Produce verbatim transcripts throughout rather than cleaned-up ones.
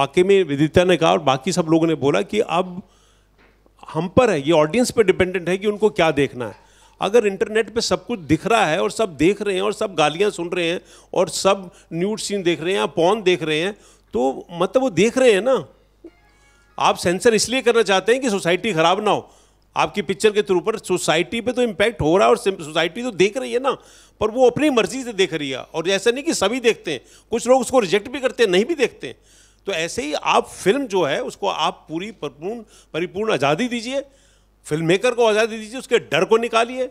वाकई में विदिता ने कहा और बाकी सब लोगों ने बोला कि अब हम पर है, ये ऑडियंस पर डिपेंडेंट है कि उनको क्या देखना है। अगर इंटरनेट पे सब कुछ दिख रहा है और सब देख रहे हैं और सब गालियां सुन रहे हैं और सब न्यूड सीन देख रहे हैं या पॉर्न देख रहे हैं, तो मतलब वो देख रहे हैं ना। आप सेंसर इसलिए करना चाहते हैं कि सोसाइटी ख़राब ना हो। आपकी पिक्चर के थ्रू पर सोसाइटी पे तो इम्पैक्ट हो रहा है और सोसाइटी तो देख रही है ना, पर वो अपनी मर्जी से देख रही है। और ऐसा नहीं कि सभी देखते हैं, कुछ लोग उसको रिजेक्ट भी करते हैं, नहीं भी देखते हैं। तो ऐसे ही आप फिल्म जो है उसको आप पूरी परिपूर्ण परिपूर्ण आज़ादी दीजिए, फिल्म मेकर को आज़ादी दीजिए, उसके डर को निकालिए,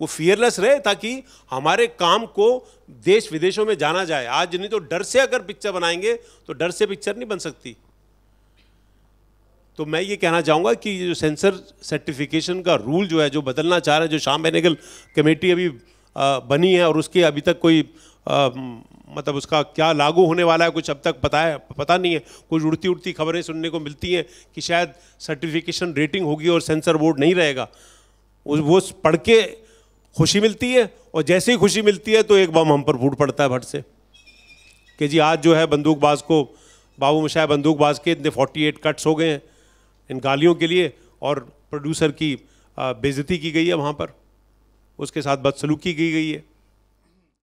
वो फियरलेस रहे ताकि हमारे काम को देश विदेशों में जाना जाए। आज नहीं तो डर से अगर पिक्चर बनाएंगे तो डर से पिक्चर नहीं बन सकती। तो मैं ये कहना चाहूँगा कि जो सेंसर सर्टिफिकेशन का रूल जो है, जो बदलना चाह रहा है, जो श्याम बेनेगल कमेटी अभी बनी है और उसके अभी तक कोई आ, मतलब उसका क्या लागू होने वाला है कुछ अब तक पता है पता नहीं है। कुछ उड़ती उड़ती खबरें सुनने को मिलती हैं कि शायद सर्टिफिकेशन रेटिंग होगी और सेंसर बोर्ड नहीं रहेगा। उस वो पढ़ के खुशी मिलती है और जैसे ही खुशी मिलती है तो एक बम हम पर फूट पड़ता है भट से कि जी आज जो है बंदूकबाज को, बाबूमोशाय बंदूकबाज के इतने अड़तालीस कट्स हो गए हैं इन गालियों के लिए, और प्रोड्यूसर की बेइज्जती की गई है, वहाँ पर उसके साथ बदसलूकी की गई है।